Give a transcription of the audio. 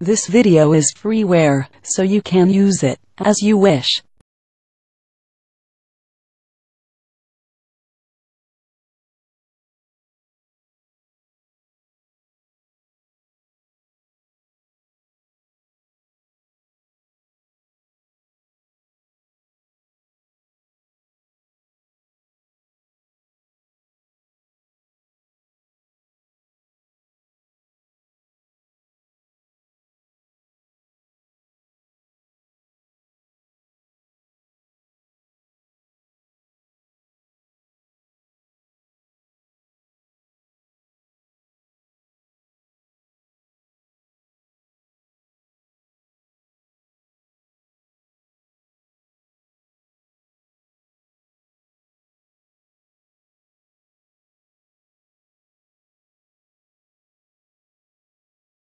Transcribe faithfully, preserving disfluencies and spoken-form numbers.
This video is freeware, so you can use it as you wish.